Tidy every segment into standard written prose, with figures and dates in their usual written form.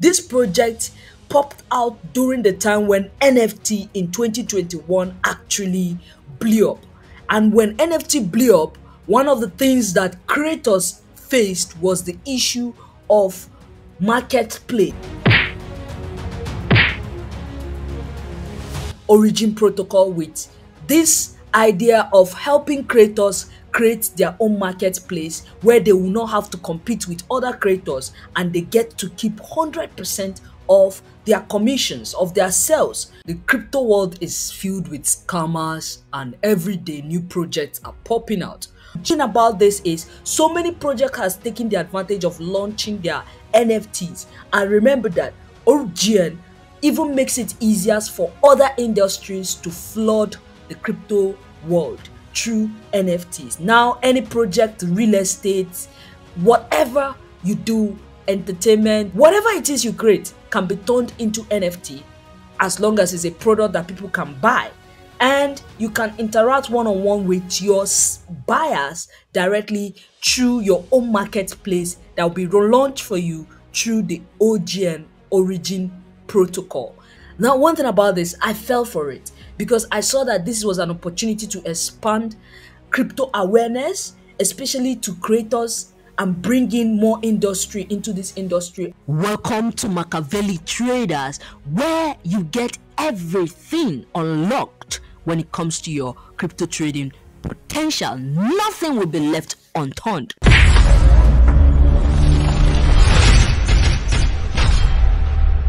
This project popped out during the time when NFT in 2021 actually blew up. And when NFT blew up, one of the things that creators faced was the issue of marketplace. Origin Protocol with this idea of helping creators create their own marketplace where they will not have to compete with other creators, and they get to keep 100% of their commissions, of their sales. The crypto world is filled with scammers, and every day new projects are popping out. The thing about this is so many projects has taken the advantage of launching their NFTs, and remember that OGN even makes it easier for other industries to flood the crypto world through NFTs. Now, any project, real estate, whatever you do, entertainment, whatever it is you create can be turned into NFT as long as it's a product that people can buy, and you can interact one-on-one with your buyers directly through your own marketplace that will be relaunched for you through the OGN Origin Protocol. Now, one thing about this, I fell for it because I saw that this was an opportunity to expand crypto awareness, especially to creators, and bring in more industry into this industry. Welcome to Makaveli Traders, where you get everything unlocked when it comes to your crypto trading potential. Nothing will be left unturned.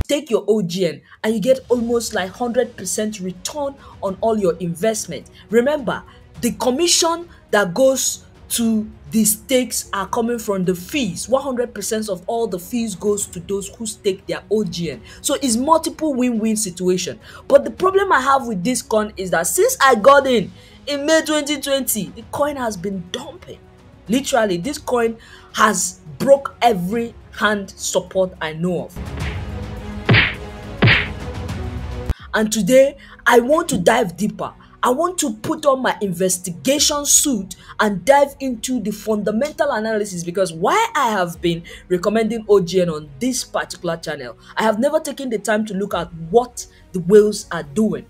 Take your OGN and you get almost like 100% return on all your investment. Remember, the commission that goes to the stakes are coming from the fees. 100% of all the fees goes to those who stake their OGN. So it's multiple win-win situation. But the problem I have with this coin is that since I got in May 2020, the coin has been dumping. Literally, this coin has broke every hand support I know of. And today, I want to dive deeper. I want to put on my investigation suit and dive into the fundamental analysis, because why I have been recommending OGN on this particular channel, I have never taken the time to look at what the whales are doing.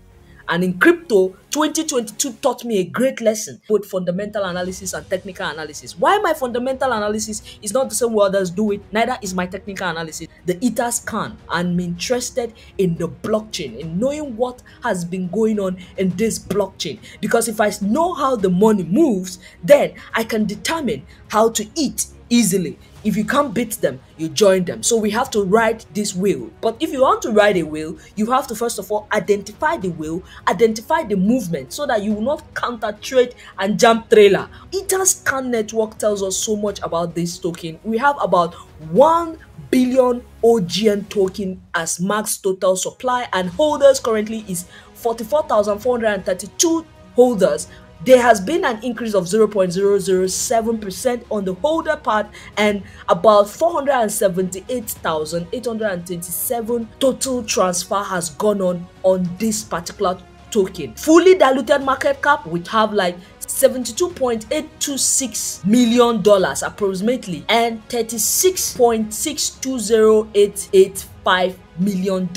And in crypto, 2022 taught me a great lesson, both fundamental analysis and technical analysis. Why my fundamental analysis is not the same way others do it, neither is my technical analysis. The Etherscan, I'm interested in the blockchain, in knowing what has been going on in this blockchain. Because if I know how the money moves, then I can determine how to eat easily. If you can't beat them, you join them. So we have to ride this whale. But if you want to ride a whale, you have to first of all identify the whale, identify the movement, so that you will not counter trade and jump trailer. Etherscan CAN Network tells us so much about this token. We have about 1 billion OGN token as max total supply, and holders currently is 44,432 holders. There has been an increase of 0.007% on the holder part, and about 478,827 total transfer has gone on this particular token. Fully diluted market cap would have like $72.826 million approximately, and $36.620885 million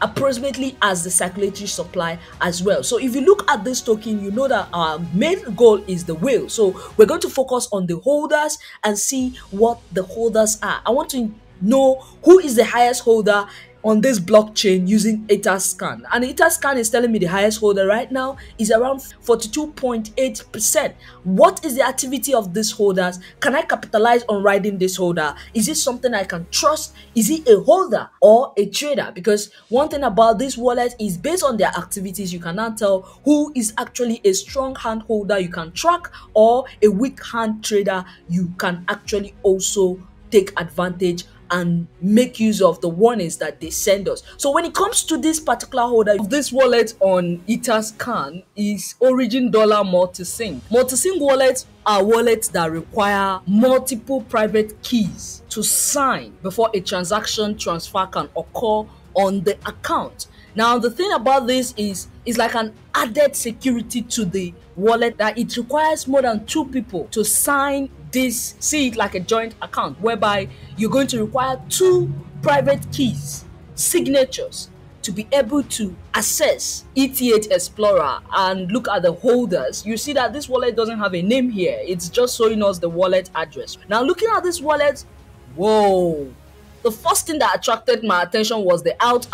approximately as the circulatory supply as well. So if you look at this token, you know that our main goal is the whale. So we're going to focus on the holders and see what the holders are. I want to know who is the highest holder on this blockchain using Etherscan. And Etherscan is telling me the highest holder right now is around 42.8%. What is the activity of these holders? Can I capitalize on riding this holder? Is it something I can trust? Is he a holder or a trader? Because one thing about this wallet is based on their activities, you cannot tell who is actually a strong hand holder you can track, or a weak hand trader you can actually also take advantage and make use of the warnings that they send us. So when it comes to this particular holder of this wallet on Etherscan is Origin Dollar Multisig. Multisig wallets are wallets that require multiple private keys to sign before a transaction transfer can occur on the account. Now, the thing about this is it's like an added security to the wallet, that it requires more than 2 people to sign this. See it like a joint account, whereby you're going to require 2 private keys, signatures, to be able to access ETH Explorer and look at the holders. You see that this wallet doesn't have a name here. It's just showing us the wallet address. Now looking at this wallet, whoa. The first thing that attracted my attention was the out.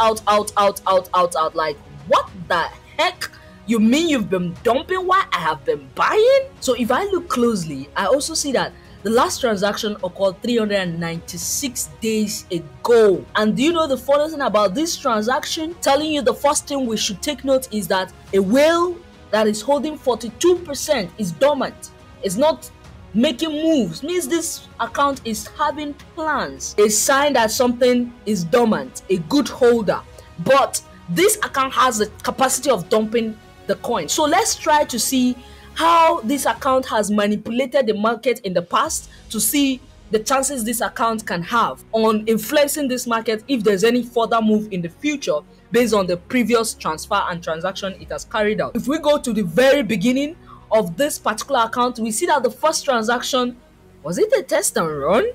Like, what the heck? You mean you've been dumping while I have been buying? So if I look closely, I also see that the last transaction occurred 396 days ago. And do you know the funny thing about this transaction? Telling you the first thing we should take note is that a whale that is holding 42% is dormant. It's not making moves. Means this account is having plans. A sign that something is dormant, a good holder. But this account has the capacity of dumping the coin. So let's try to see how this account has manipulated the market in the past, to see the chances this account can have on influencing this market if there's any further move in the future based on the previous transfer and transaction it has carried out. If we go to the very beginning of this particular account, we see that the first transaction, was it a test and run?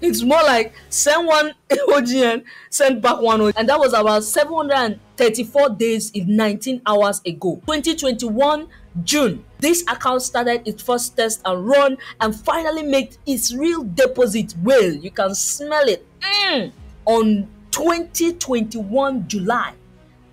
It's more like send one OGN, send back one OGN. And that was about 734 days in 19 hours ago. 2021 June, this account started its first test and run and finally made its real deposit whale. You can smell it on 2021 July.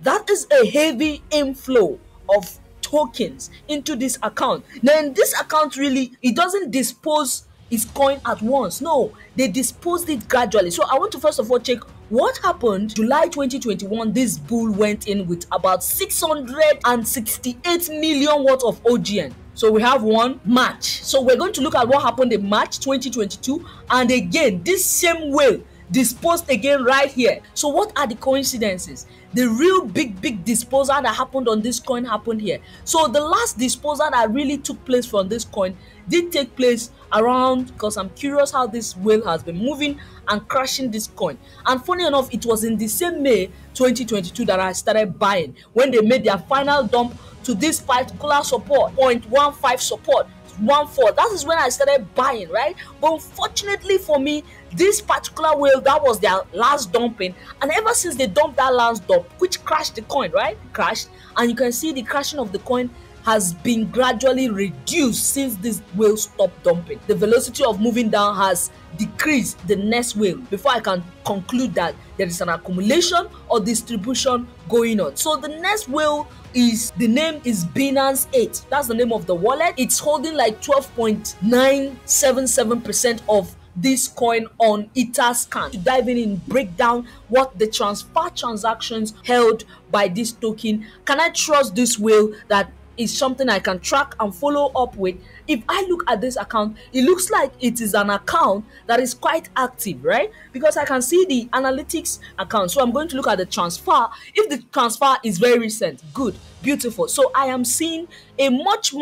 That is a heavy inflow of tokens into this account. Then this account really, it doesn't dispose its coin at once. No, they disposed it gradually. So I want to first of all check what happened. July 2021, this bull went in with about 668 million worth of OGN. So we have one March. So we're going to look at what happened in March 2022. And again, this same whale disposed again right here. So what are the coincidences? The real big disposal that happened on this coin happened here. So the last disposal that really took place from this coin did take place around, because I'm curious how this whale has been moving and crashing this coin. And funny enough, it was in the same May 2022 that I started buying, when they made their final dump to this particular support, 0.15 support, 14. That is when I started buying, right? But unfortunately for me, this particular whale, that was their last dumping, and ever since they dumped that last dump, which crashed the coin, right? Crashed, and you can see the crashing of the coin has been gradually reduced since this whale stopped dumping. The velocity of moving down has decreased the next whale before I can conclude that there is an accumulation or distribution going on. So the next whale is, the name is Binance 8. That's the name of the wallet. It's holding like 12.977% of this coin on Etherscan. To dive in and break down what the transfer transactions held by this token, can I trust this whale? That is something I can track and follow up with. If I look at this account, it looks like it is an account that is quite active, right? Because I can see the analytics account. So I'm going to look at the transfer. If the transfer is very recent, good, beautiful. So I am seeing a much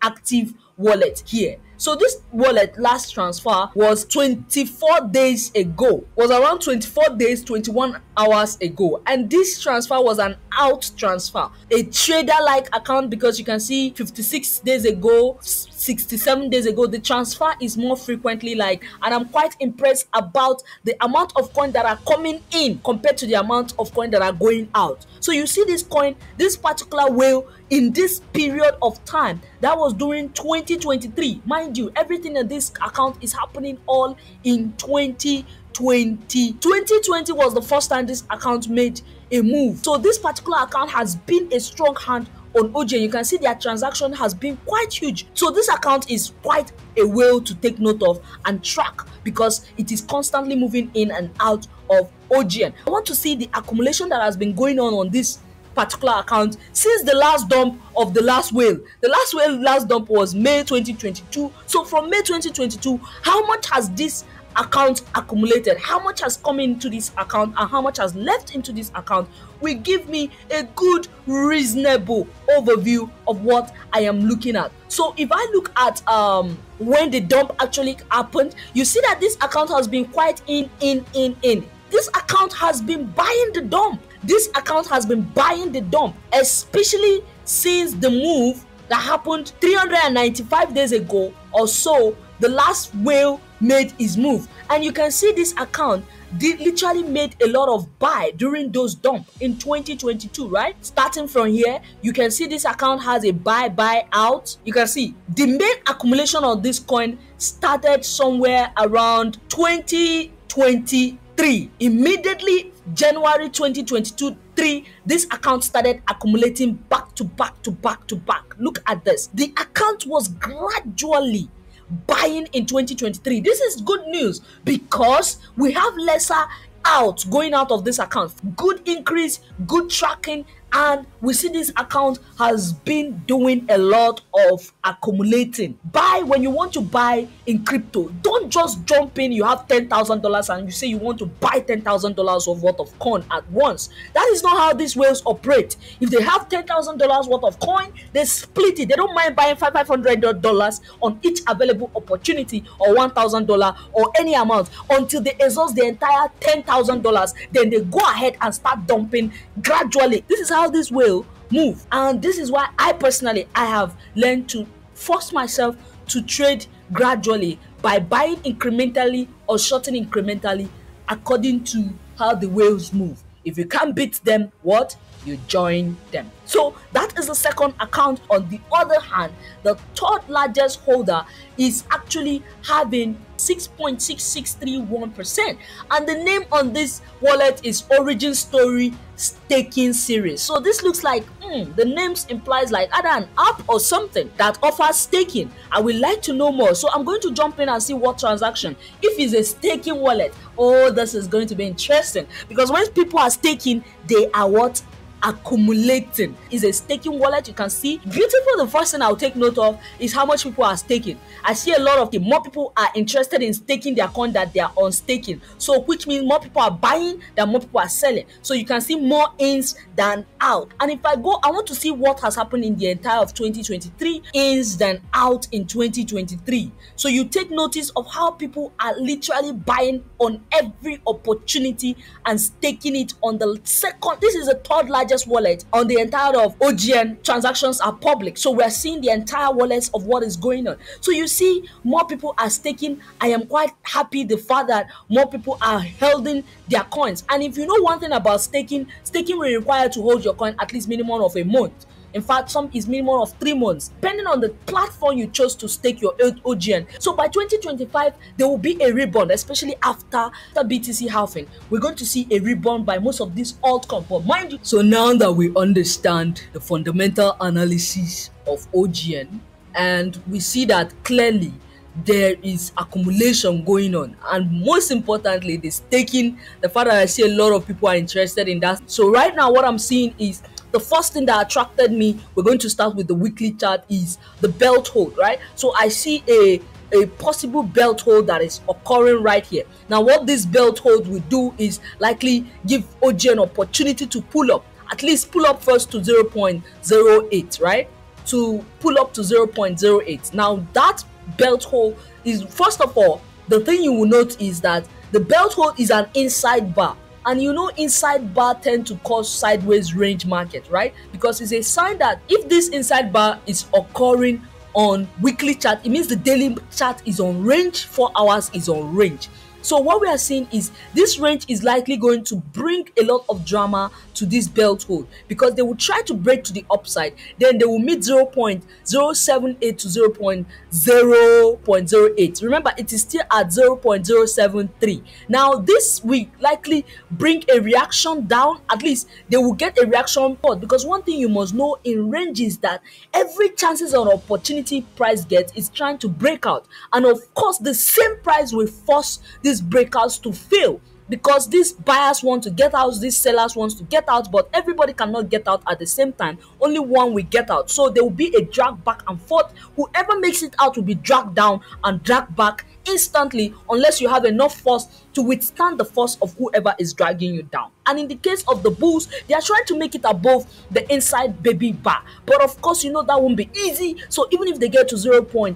active wallet here. So this wallet last transfer was 24 days ago, was around 24 days, 21 hours ago. And this transfer was an out transfer, a trader-like account, because you can see 56 days ago, 67 days ago, the transfer is more frequently like, and I'm quite impressed about the amount of coin that are coming in compared to the amount of coin that are going out. So you see this coin, this particular whale, in this period of time, that was during 2023. Mind you, everything in this account is happening all in 2020. 2020 was the first time this account made a move. So this particular account has been a strong hand on OGN. You can see their transaction has been quite huge. So this account is quite a whale to take note of and track, because it is constantly moving in and out of OGN. I want to see the accumulation that has been going on this particular account since the last dump of the last whale. The last whale last dump was May 2022. So from May 2022, how much has this account accumulated? How much has come into this account and how much has left into this account will give me a good, reasonable overview of what I am looking at. So if I look at when the dump actually happened, you see that this account has been quite in. This account has been buying the dump. This account has been buying the dump, especially since the move that happened 395 days ago or so the last whale made his move, and you can see this account did literally made a lot of buy during those dump in 2022, right? Starting from here, you can see this account has a buy out. You can see the main accumulation of this coin started somewhere around 2023. Immediately January 2022 3, this account started accumulating back to back. Look at this. The account was gradually buying in 2023. This is good news because we have lesser out going out of this account, good increase, good tracking, and we see this account has been doing a lot of accumulating. Buy when you want to buy in crypto. Don't just jump in. You have $10,000 and you say you want to buy $10,000 of worth of coin at once. That is not how these whales operate. If they have $10,000 worth of coin, they split it. They don't mind buying $500 on each available opportunity, or $1,000, or any amount, until they exhaust the entire $10,000. Then they go ahead and start dumping gradually. This is how this whale move, and this is why I personally have learned to force myself to trade gradually by buying incrementally or shorting incrementally according to how the whales move. If you can't beat them, what you join them. So that is the second account. On the other hand, the third largest holder is actually having 6.6631%, and the name on this wallet is Origin Story Staking Series. So this looks like the names implies like either an app or something that offers staking. I would like to know more, so I'm going to jump in and see what transaction. If it's a staking wallet, oh, this is going to be interesting, because when people are staking, they are what? Accumulating. Is a staking wallet. You can see beautiful. The first thing I'll take note of is how much people are staking. I see a lot of the more people are interested in staking their coin that they are on staking, so which means more people are buying than more people are selling. So you can see more ins than out. And if I go, I want to see what has happened in the entire of 2023, ins than out in 2023. So you take notice of how people are literally buying on every opportunity and staking it on the second. This is the third largest wallet on the entire of OGN. Transactions are public, so we're seeing the entire wallets of what is going on. So you see more people are staking. I am quite happy the fact that more people are holding their coins. And if you know one thing about staking, staking will require to hold your coin at least minimum of a month. In fact, some is minimum of 3 months, depending on the platform you chose to stake your OGN. So by 2025, there will be a rebound, especially after BTC halving. We're going to see a rebound by most of these altcoins. But mind you, so now that we understand the fundamental analysis of OGN, and we see that clearly there is accumulation going on, and most importantly the staking, the fact that I see a lot of people are interested in that. So right now what I'm seeing is the first thing that attracted me, we're going to start with the weekly chart, is the belt hold, right? So I see a possible belt hold that is occurring right here. Now what this belt hold will do is likely give OG an opportunity to pull up, at least pull up first to 0.08, right? To pull up to 0.08. Now that belt hold is, first of all, the thing you will note is that the belt hold is an inside bar. And you know, inside bar tend to cause sideways range market, right? Because it's a sign that if this inside bar is occurring on weekly chart, it means the daily chart is on range, 4 hours is on range. So what we are seeing is this range is likely going to bring a lot of drama to this belt hold, because they will try to break to the upside, then they will meet 0.078 to 0.08. Remember, it is still at 0.073. now this will likely bring a reaction down. At least they will get a reaction port, because one thing you must know in range is that every chances or opportunity price gets is trying to break out, and of course the same price will force this breakouts to fail, because these buyers want to get out, these sellers want to get out, but everybody cannot get out at the same time. Only one will get out. So there will be a drag back and forth. Whoever makes it out will be dragged down and dragged back instantly, unless you have enough force to withstand the force of whoever is dragging you down. And in the case of the bulls, they are trying to make it above the inside baby bar, but of course you know that won't be easy. So even if they get to 0.08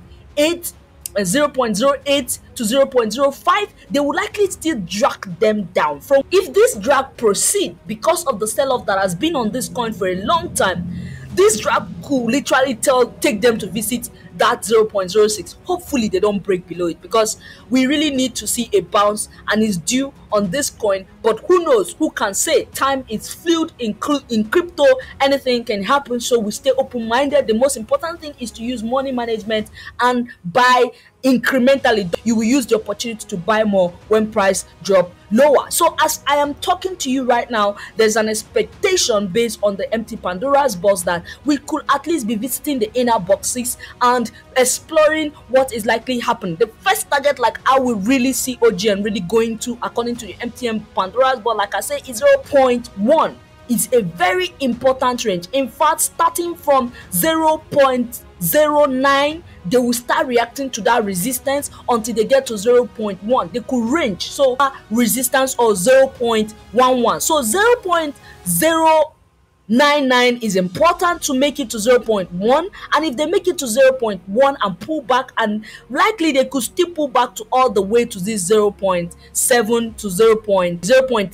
to 0.05, they will likely still drag them down. From if this drag proceed, because of the sell-off that has been on this coin for a long time, this drag could literally take them to visit that 0.06. Hopefully they don't break below it, because we really need to see a bounce, and it's due on this coin. But who knows, who can say? Time is fluid in crypto, anything can happen, so we stay open-minded. The most important thing is to use money management and buy incrementally. You will use the opportunity to buy more when price drop lower. So as I am talking to you right now, there's an expectation based on the MTM Pandora's box that we could at least be visiting the inner boxes and exploring what is likely happening. The first target, like I will really see OGN really going to, according to the MTM Pandora's box, like I say, is 0.1. It's a very important range. In fact, starting from 0.09, they will start reacting to that resistance until they get to 0.1. They could range, so resistance or 0.11. So 0.099 is important to make it to 0.1, and if they make it to 0.1 and pull back, and likely they could still pull back to all the way to this 0.7 to 0.8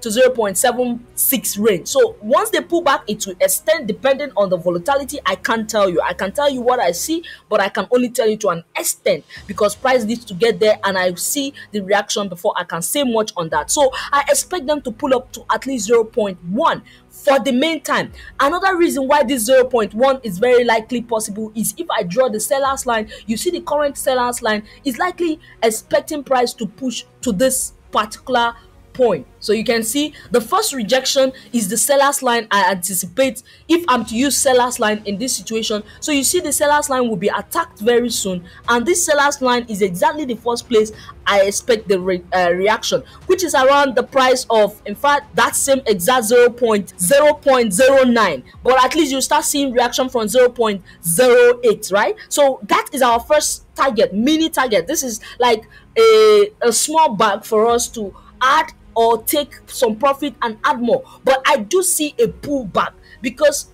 to 0.76 range. So once they pull back, it will extend depending on the volatility. I can't tell you. I can tell you what I see, but I can only tell you to an extent, because price needs to get there, and I see the reaction before I can say much on that. So I expect them to pull up to at least 0.1. For the meantime, another reason why this 0.1 is very likely possible is if I draw the seller's line, you see the current seller's line is likely expecting price to push to this particular point. So you can see the first rejection is the seller's line. I anticipate, if I'm to use seller's line in this situation, so you see the seller's line will be attacked very soon, and this seller's line is exactly the first place I expect the reaction, which is around the price of, in fact, that same exact 0.09, but at least you start seeing reaction from 0.08, right? So that is our first target, mini target. This is like a small bag for us to add or take some profit and add more. But I do see a pullback, because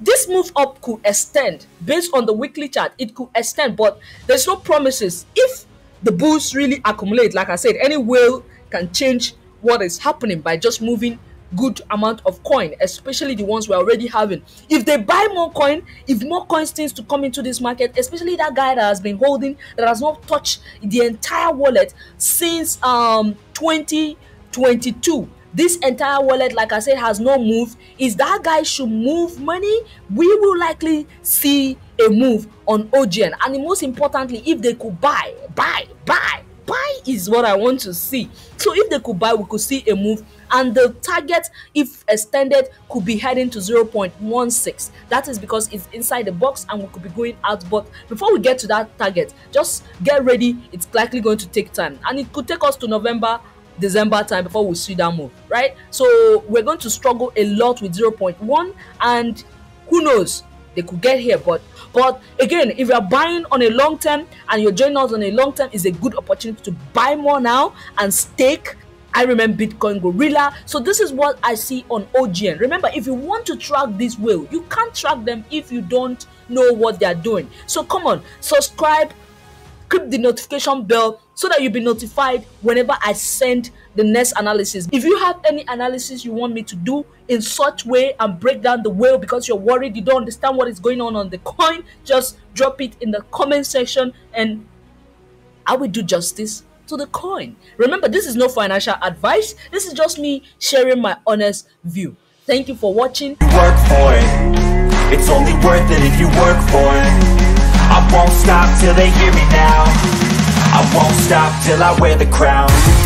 this move up could extend. Based on the weekly chart, it could extend, but there's no promises. If the bulls really accumulate, like I said, any whale can change what is happening by just moving good amount of coin, especially the ones we're already having. If they buy more coin, if more coin seems to come into this market, especially that guy that has been holding, that has not touched the entire wallet since 2022. This entire wallet, like I said, has no move. Is that guy should move money, we will likely see a move on OGN. And most importantly, if they could buy is what I want to see. So if they could buy, we could see a move, and the target, if extended, could be heading to 0.16. that is because it's inside the box and we could be going out. But before we get to that target, just get ready, it's likely going to take time, and it could take us to November, December time before we see that move, right? So we're going to struggle a lot with 0.1, and who knows, they could get here. But again, if you're buying on a long term and you're joining us on a long term, is a good opportunity to buy more now and stake. I remember Bitcoin Gorilla. So this is what I see on OGN. Remember, if you want to track this whale, you can't track them if you don't know what they are doing. So come on, subscribe, click the notification bell so that you'll be notified whenever I send the next analysis. If you have any analysis you want me to do in such way and break down the whale because you're worried you don't understand what is going on the coin, just drop it in the comment section and I will do justice to the coin. Remember, this is no financial advice. This is just me sharing my honest view. Thank you for watching. Work for it. It's only worth it if you work for it. I won't stop till they hear me now. I won't stop till I wear the crown.